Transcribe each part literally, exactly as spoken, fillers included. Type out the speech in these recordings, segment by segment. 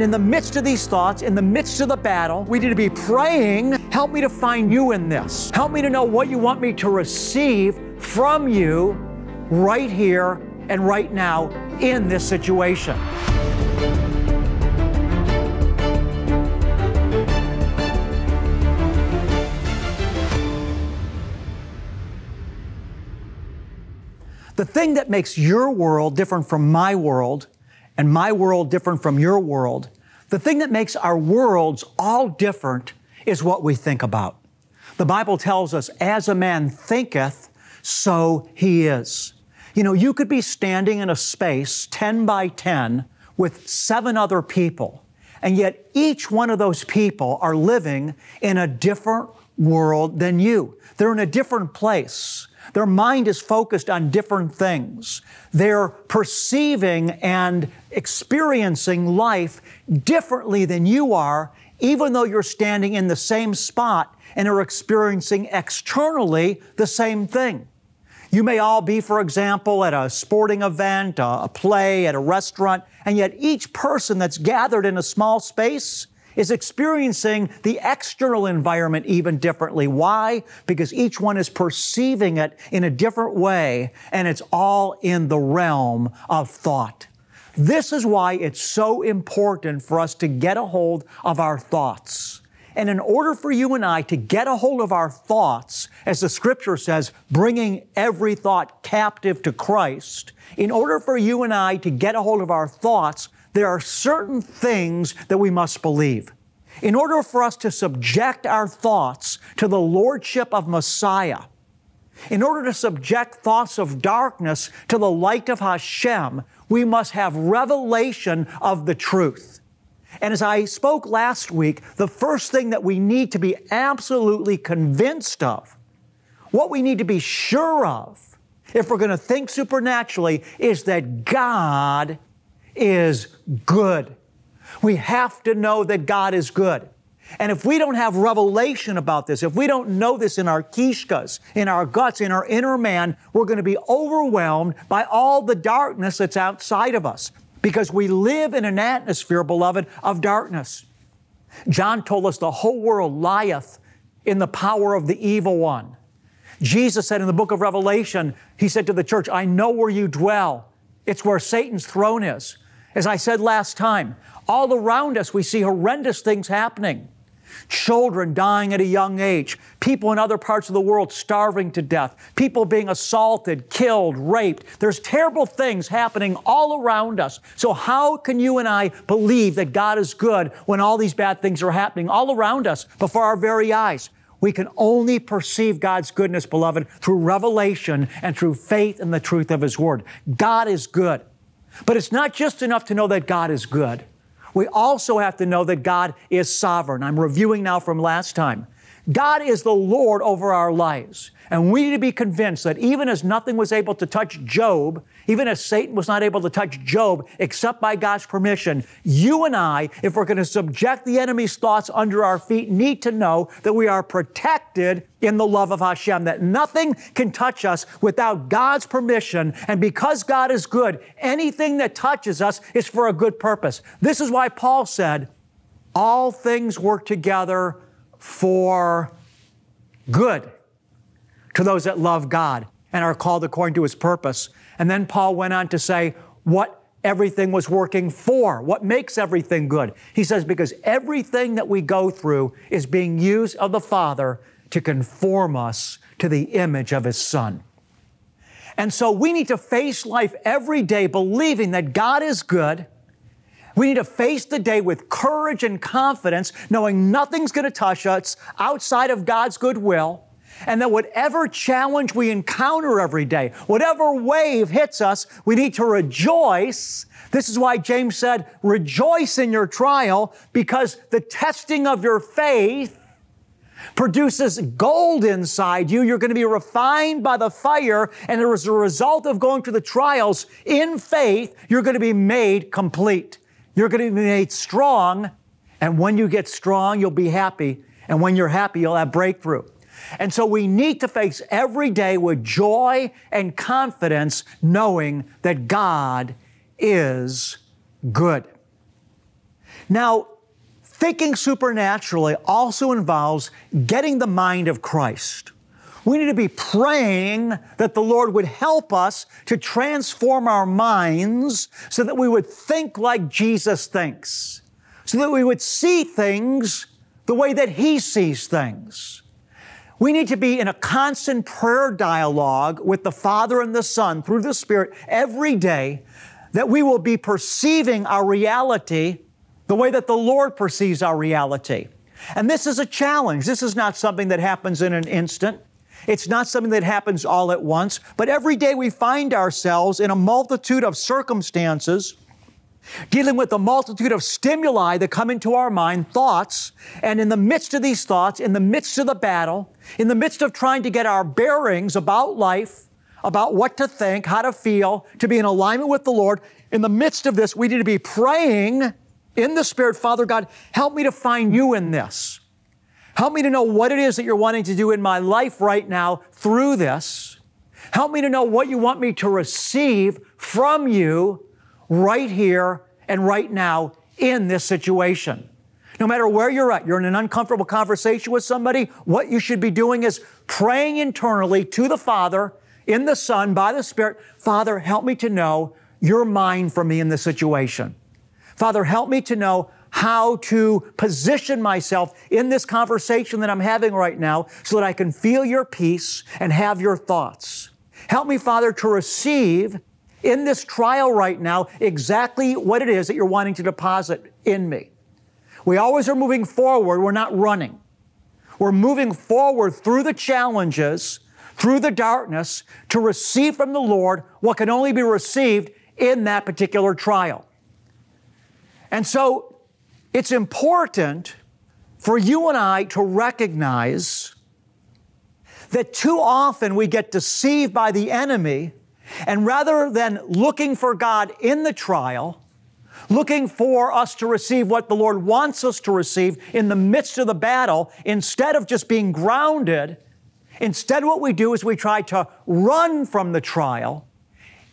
In the midst of these thoughts, in the midst of the battle, we need to be praying, help me to find you in this. Help me to know what you want me to receive from you right here and right now in this situation. The thing that makes your world different from my world and my world different from your world, the thing that makes our worlds all different is what we think about. The Bible tells us, as a man thinketh, so he is. You know, you could be standing in a space ten by ten with seven other people, and yet each one of those people are living in a different world than you. They're in a different place. Their mind is focused on different things. They're perceiving and experiencing life differently than you are, even though you're standing in the same spot and are experiencing externally the same thing. You may all be, for example, at a sporting event, a play, at a restaurant, and yet each person that's gathered in a small space is experiencing the external environment even differently. Why? Because each one is perceiving it in a different way, and it's all in the realm of thought. This is why it's so important for us to get a hold of our thoughts. And in order for you and I to get a hold of our thoughts, as the scripture says, bringing every thought captive to Christ, in order for you and I to get a hold of our thoughts, there are certain things that we must believe. In order for us to subject our thoughts to the lordship of Messiah, in order to subject thoughts of darkness to the light of Hashem, we must have revelation of the truth. And as I spoke last week, the first thing that we need to be absolutely convinced of, what we need to be sure of, if we're going to think supernaturally, is that God is good. We have to know that God is good. And if we don't have revelation about this, if we don't know this in our kishkas, in our guts, in our inner man, we're going to be overwhelmed by all the darkness that's outside of us, because we live in an atmosphere, beloved, of darkness. John told us the whole world lieth in the power of the evil one. Jesus said in the book of Revelation, he said to the church, I know where you dwell. It's where Satan's throne is. As I said last time, all around us we see horrendous things happening. Children dying at a young age, people in other parts of the world starving to death, people being assaulted, killed, raped. There's terrible things happening all around us. So how can you and I believe that God is good when all these bad things are happening all around us before our very eyes? We can only perceive God's goodness, beloved, through revelation and through faith in the truth of His Word. God is good. But it's not just enough to know that God is good. We also have to know that God is sovereign. I'm reviewing now from last time. God is the Lord over our lives. And we need to be convinced that even as nothing was able to touch Job, even as Satan was not able to touch Job except by God's permission, you and I, if we're going to subject the enemy's thoughts under our feet, need to know that we are protected in the love of Hashem, that nothing can touch us without God's permission. And because God is good, anything that touches us is for a good purpose. This is why Paul said, all things work together for good to those that love God and are called according to His purpose. And then Paul went on to say what everything was working for, what makes everything good. He says, because everything that we go through is being used of the Father to conform us to the image of His Son. And so we need to face life every day believing that God is good. We need to face the day with courage and confidence, knowing nothing's going to touch us outside of God's goodwill, and that whatever challenge we encounter every day, whatever wave hits us, we need to rejoice. This is why James said, rejoice in your trial, because the testing of your faith produces gold inside you. You're going to be refined by the fire, and as a result of going through the trials in faith, you're going to be made complete. You're going to be made strong, and when you get strong, you'll be happy, and when you're happy, you'll have breakthrough. And so we need to face every day with joy and confidence, knowing that God is good. Now, thinking supernaturally also involves getting the mind of Christ. We need to be praying that the Lord would help us to transform our minds so that we would think like Jesus thinks, so that we would see things the way that He sees things. We need to be in a constant prayer dialogue with the Father and the Son through the Spirit every day, that we will be perceiving our reality the way that the Lord perceives our reality. And this is a challenge. This is not something that happens in an instant. It's not something that happens all at once, but every day we find ourselves in a multitude of circumstances, dealing with a multitude of stimuli that come into our mind, thoughts, and in the midst of these thoughts, in the midst of the battle, in the midst of trying to get our bearings about life, about what to think, how to feel, to be in alignment with the Lord, in the midst of this, we need to be praying in the Spirit, Father God, help me to find you in this. Help me to know what it is that you're wanting to do in my life right now through this. Help me to know what you want me to receive from you right here and right now in this situation. No matter where you're at, you're in an uncomfortable conversation with somebody, what you should be doing is praying internally to the Father, in the Son, by the Spirit, Father, help me to know your mind for me in this situation. Father, help me to know how to position myself in this conversation that I'm having right now so that I can feel your peace and have your thoughts. Help me, Father, to receive in this trial right now exactly what it is that you're wanting to deposit in me. We always are moving forward. We're not running. We're moving forward through the challenges, through the darkness, to receive from the Lord what can only be received in that particular trial. And so, it's important for you and I to recognize that too often we get deceived by the enemy, and rather than looking for God in the trial, looking for us to receive what the Lord wants us to receive in the midst of the battle, instead of just being grounded, instead what we do is we try to run from the trial,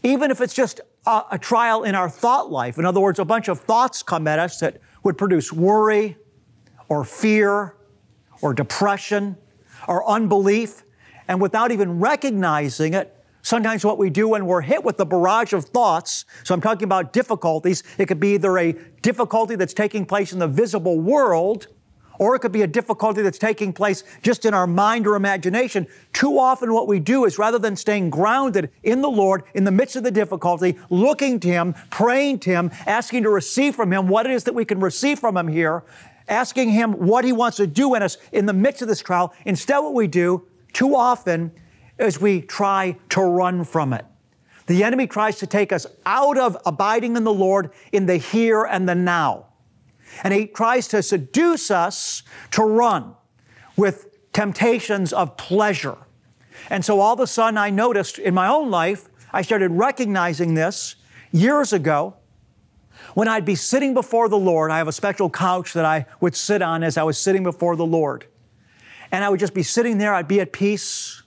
even if it's just a, a trial in our thought life. In other words, a bunch of thoughts come at us that would produce worry or fear or depression or unbelief. And without even recognizing it, sometimes what we do when we're hit with the barrage of thoughts, so I'm talking about difficulties, it could be either a difficulty that's taking place in the visible world, or it could be a difficulty that's taking place just in our mind or imagination. Too often what we do is rather than staying grounded in the Lord in the midst of the difficulty, looking to Him, praying to Him, asking to receive from Him what it is that we can receive from Him here, asking Him what He wants to do in us in the midst of this trial. Instead, what we do too often is we try to run from it. The enemy tries to take us out of abiding in the Lord in the here and the now. And he tries to seduce us to run with temptations of pleasure. And so all of a sudden I noticed in my own life, I started recognizing this years ago when I'd be sitting before the Lord. I have a special couch that I would sit on as I was sitting before the Lord. And I would just be sitting there. I'd be at peace.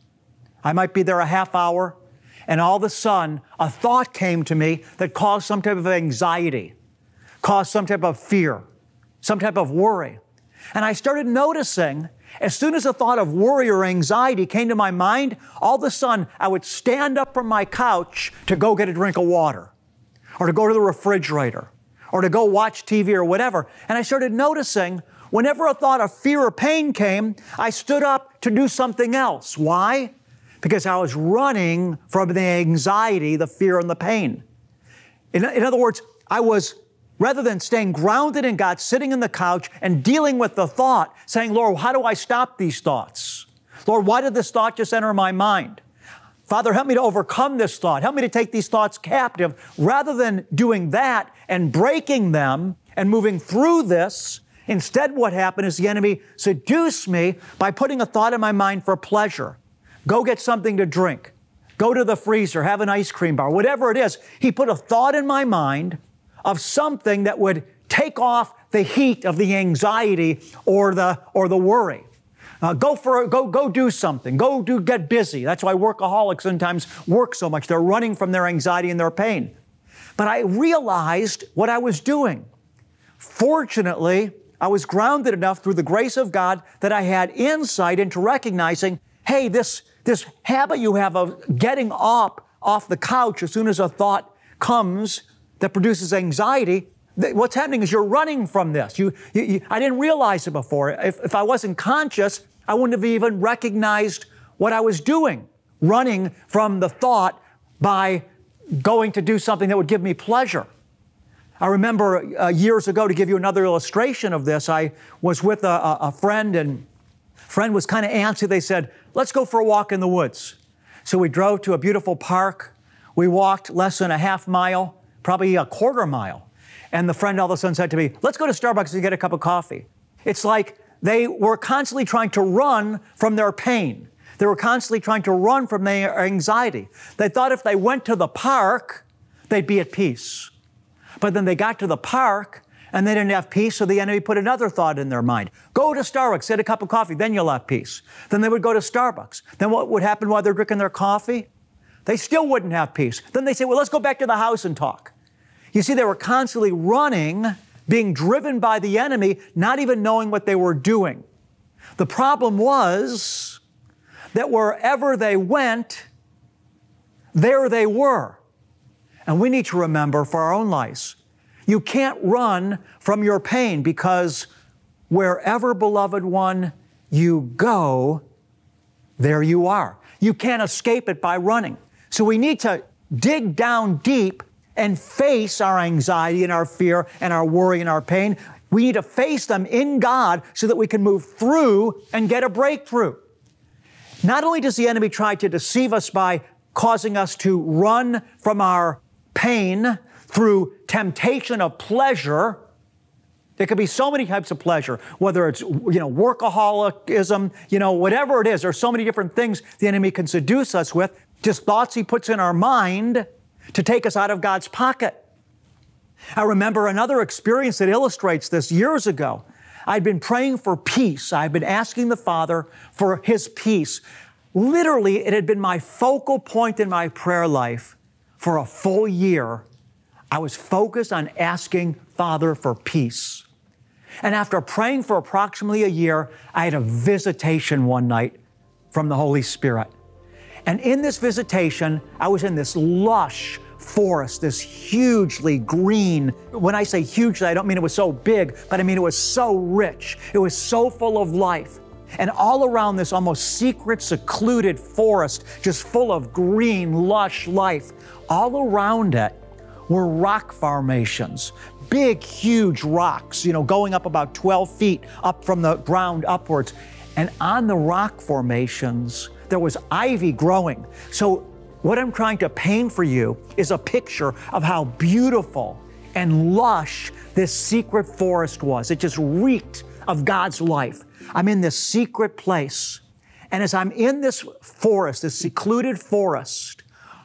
I might be there a half hour. And all of a sudden a thought came to me that caused some type of anxiety, caused some type of fear, some type of worry. And I started noticing, as soon as the thought of worry or anxiety came to my mind, all of a sudden I would stand up from my couch to go get a drink of water, or to go to the refrigerator, or to go watch T V or whatever. And I started noticing whenever a thought of fear or pain came, I stood up to do something else. Why? Because I was running from the anxiety, the fear, and the pain. In, in other words, I was rather than staying grounded in God, sitting in the couch and dealing with the thought, saying, Lord, how do I stop these thoughts? Lord, why did this thought just enter my mind? Father, help me to overcome this thought. Help me to take these thoughts captive. Rather than doing that and breaking them and moving through this, instead what happened is the enemy seduced me by putting a thought in my mind for pleasure. Go get something to drink. Go to the freezer. Have an ice cream bar. Whatever it is, he put a thought in my mind of something that would take off the heat of the anxiety or the, or the worry. Uh, go, for, go, go do something. Go do, get busy. That's why workaholics sometimes work so much. They're running from their anxiety and their pain. But I realized what I was doing. Fortunately, I was grounded enough through the grace of God that I had insight into recognizing, hey, this, this habit you have of getting up off the couch as soon as a thought comes that produces anxiety, what's happening is you're running from this. You, you, you, I didn't realize it before. If, if I wasn't conscious, I wouldn't have even recognized what I was doing, running from the thought by going to do something that would give me pleasure. I remember uh, years ago, to give you another illustration of this, I was with a, a friend, and friend was kind of antsy. They said, let's go for a walk in the woods. So we drove to a beautiful park. We walked less than a half mile, probably a quarter mile. And the friend all of a sudden said to me, let's go to Starbucks and get a cup of coffee. It's like they were constantly trying to run from their pain. They were constantly trying to run from their anxiety. They thought if they went to the park, they'd be at peace. But then they got to the park and they didn't have peace, so the enemy put another thought in their mind. Go to Starbucks, get a cup of coffee, then you'll have peace. Then they would go to Starbucks. Then what would happen while they're drinking their coffee? They still wouldn't have peace. Then they say, well, let's go back to the house and talk. You see, they were constantly running, being driven by the enemy, not even knowing what they were doing. The problem was that wherever they went, there they were. And we need to remember for our own lives, you can't run from your pain, because wherever, beloved one, you go, there you are. You can't escape it by running. So we need to dig down deep and face our anxiety and our fear and our worry and our pain. We need to face them in God so that we can move through and get a breakthrough. Not only does the enemy try to deceive us by causing us to run from our pain through temptation of pleasure. There could be so many types of pleasure, whether it's, you know, workaholicism, you know, whatever it is. There's so many different things the enemy can seduce us with, just thoughts he puts in our mind to take us out of God's pocket. I remember another experience that illustrates this years ago. I'd been praying for peace. I'd been asking the Father for His peace. Literally, it had been my focal point in my prayer life for a full year. I was focused on asking Father for peace. And after praying for approximately a year, I had a visitation one night from the Holy Spirit. And in this visitation, I was in this lush forest, this hugely green. When I say hugely, I don't mean it was so big, but I mean it was so rich. It was so full of life. And all around this almost secret, secluded forest, just full of green, lush life, all around it were rock formations, big, huge rocks, you know, going up about twelve feet up from the ground upwards. And on the rock formations, there was ivy growing. So what I'm trying to paint for you is a picture of how beautiful and lush this secret forest was. It just reeked of God's life. I'm in this secret place. And as I'm in this forest, this secluded forest,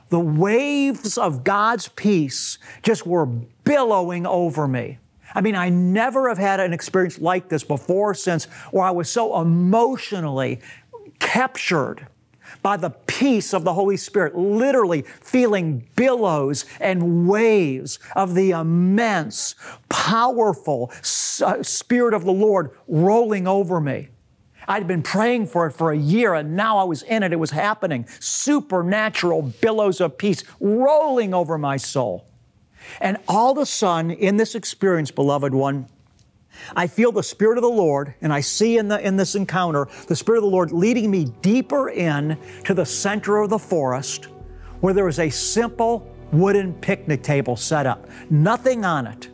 the waves of God's peace just were billowing over me. I mean, I never have had an experience like this before or since, where I was so emotionally captured by the peace of the Holy Spirit, literally feeling billows and waves of the immense, powerful Spirit of the Lord rolling over me. I'd been praying for it for a year, and now I was in it. It was happening. Supernatural billows of peace rolling over my soul. And all of a sudden, in this experience, beloved one, I feel the Spirit of the Lord, and I see in, the, in this encounter, the Spirit of the Lord leading me deeper in to the center of the forest, where there was a simple wooden picnic table set up. Nothing on it.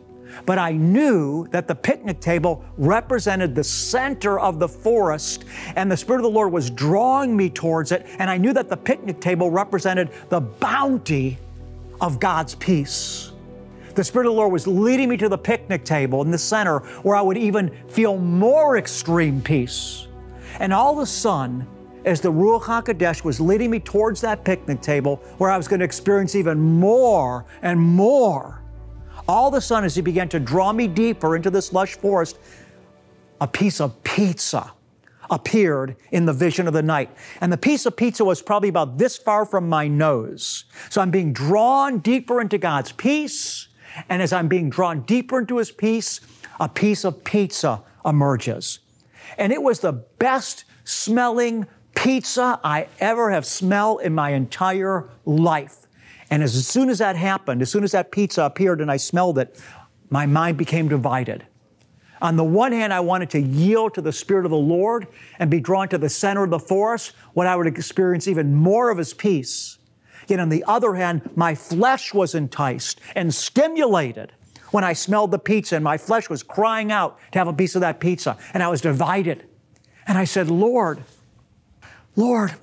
But I knew that the picnic table represented the center of the forest, and the Spirit of the Lord was drawing me towards it, and I knew that the picnic table represented the bounty of God's peace. The Spirit of the Lord was leading me to the picnic table in the center, where I would even feel more extreme peace. And all of a sudden, as the Ruach HaKodesh was leading me towards that picnic table, where I was going to experience even more and more, all of a sudden, as he began to draw me deeper into this lush forest, a piece of pizza appeared in the vision of the night. And the piece of pizza was probably about this far from my nose. So I'm being drawn deeper into God's peace. And as I'm being drawn deeper into His peace, a piece of pizza emerges. And it was the best smelling pizza I ever have smelled in my entire life. And as soon as that happened, as soon as that pizza appeared and I smelled it, my mind became divided. On the one hand, I wanted to yield to the Spirit of the Lord and be drawn to the center of the forest, when I would experience even more of His peace. Yet on the other hand, my flesh was enticed and stimulated when I smelled the pizza, and my flesh was crying out to have a piece of that pizza, and I was divided. And I said, Lord, Lord,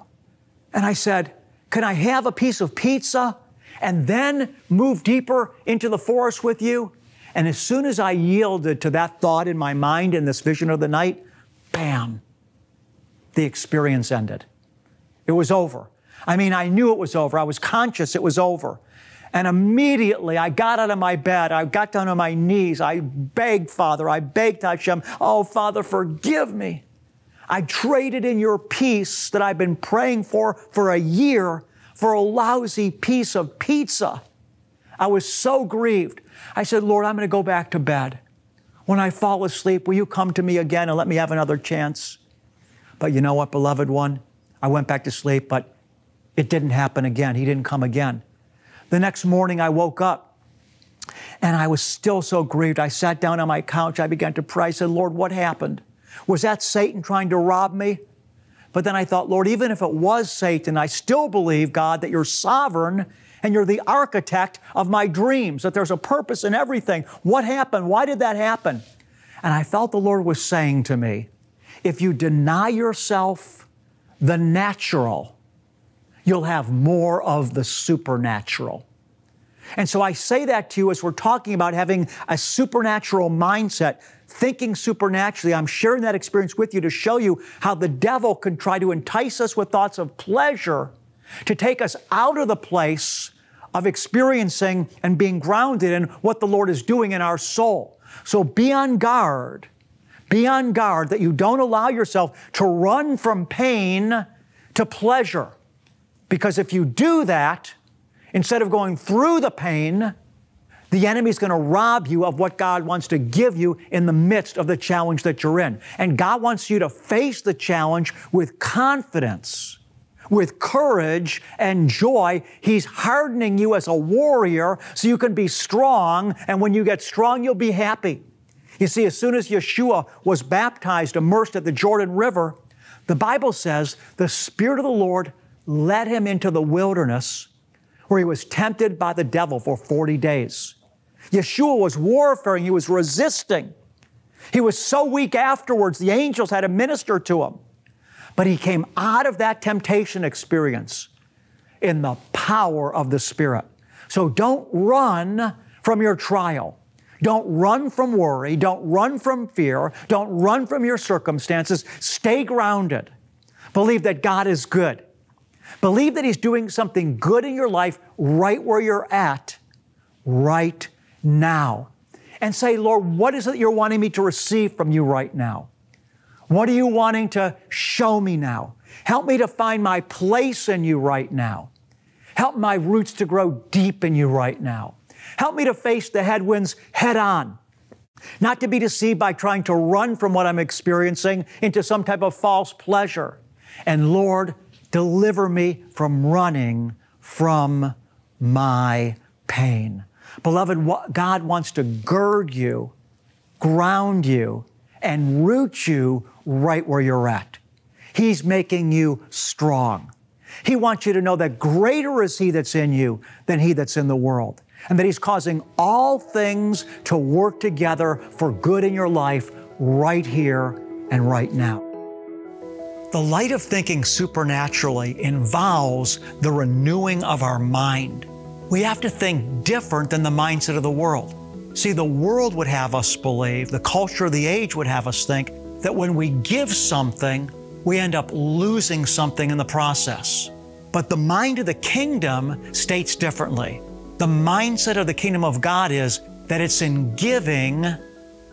and I said, can I have a piece of pizza and then move deeper into the forest with you? And as soon as I yielded to that thought in my mind in this vision of the night, bam, the experience ended. It was over. I mean, I knew it was over. I was conscious it was over. And immediately I got out of my bed. I got down on my knees. I begged, Father. I begged Hashem, oh, Father, forgive me. I traded in your peace that I've been praying for for a year for a lousy piece of pizza. I was so grieved. I said, Lord, I'm going to go back to bed. When I fall asleep, will you come to me again and let me have another chance? But you know what, beloved one? I went back to sleep, but it didn't happen again. He didn't come again. The next morning I woke up and I was still so grieved. I sat down on my couch. I began to pray. I said, Lord, what happened? Was that Satan trying to rob me? But then I thought, Lord, even if it was Satan, I still believe, God, that you're sovereign and you're the architect of my dreams, that there's a purpose in everything. What happened? Why did that happen? And I felt the Lord was saying to me, if you deny yourself the natural, you'll have more of the supernatural. And so I say that to you as we're talking about having a supernatural mindset, thinking supernaturally. I'm sharing that experience with you to show you how the devil can try to entice us with thoughts of pleasure to take us out of the place of experiencing and being grounded in what the Lord is doing in our soul. So be on guard. Be on guard that you don't allow yourself to run from pain to pleasure. Because if you do that, instead of going through the pain, the enemy's going to rob you of what God wants to give you in the midst of the challenge that you're in. And God wants you to face the challenge with confidence, with courage and joy. He's hardening you as a warrior so you can be strong. And when you get strong, you'll be happy. You see, as soon as Yeshua was baptized, immersed at the Jordan River, the Bible says the Spirit of the Lord led him into the wilderness where he was tempted by the devil for forty days. Yeshua was warfaring. He was resisting. He was so weak afterwards, the angels had to minister to him. But he came out of that temptation experience in the power of the Spirit. So don't run from your trial. Don't run from worry. Don't run from fear. Don't run from your circumstances. Stay grounded. Believe that God is good. Believe that He's doing something good in your life right where you're at, right now. And say, Lord, what is it you're wanting me to receive from you right now? What are you wanting to show me now? Help me to find my place in you right now. Help my roots to grow deep in you right now. Help me to face the headwinds head on. Not to be deceived by trying to run from what I'm experiencing into some type of false pleasure. And Lord, deliver me from running from my pain. Beloved, God wants to gird you, ground you, and root you right where you're at. He's making you strong. He wants you to know that greater is He that's in you than he that's in the world, and that He's causing all things to work together for good in your life right here and right now. The Light of Thinking Supernaturally involves the renewing of our mind. We have to think different than the mindset of the world. See, the world would have us believe, the culture of the age would have us think, that when we give something, we end up losing something in the process. But the mind of the kingdom states differently. The mindset of the kingdom of God is that it's in giving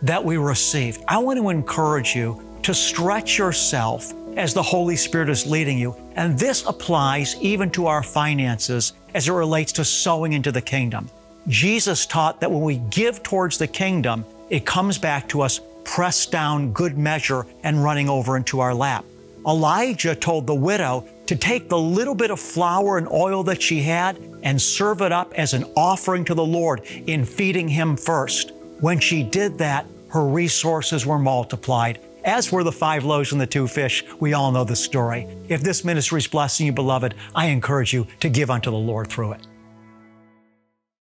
that we receive. I want to encourage you to stretch yourself as the Holy Spirit is leading you. And this applies even to our finances as it relates to sowing into the kingdom. Jesus taught that when we give towards the kingdom, it comes back to us pressed down, good measure, and running over into our lap. Elijah told the widow to take the little bit of flour and oil that she had and serve it up as an offering to the Lord in feeding him first. When she did that, her resources were multiplied, as were the five loaves and the two fish. We all know the story. If this ministry is blessing you, beloved, I encourage you to give unto the Lord through it.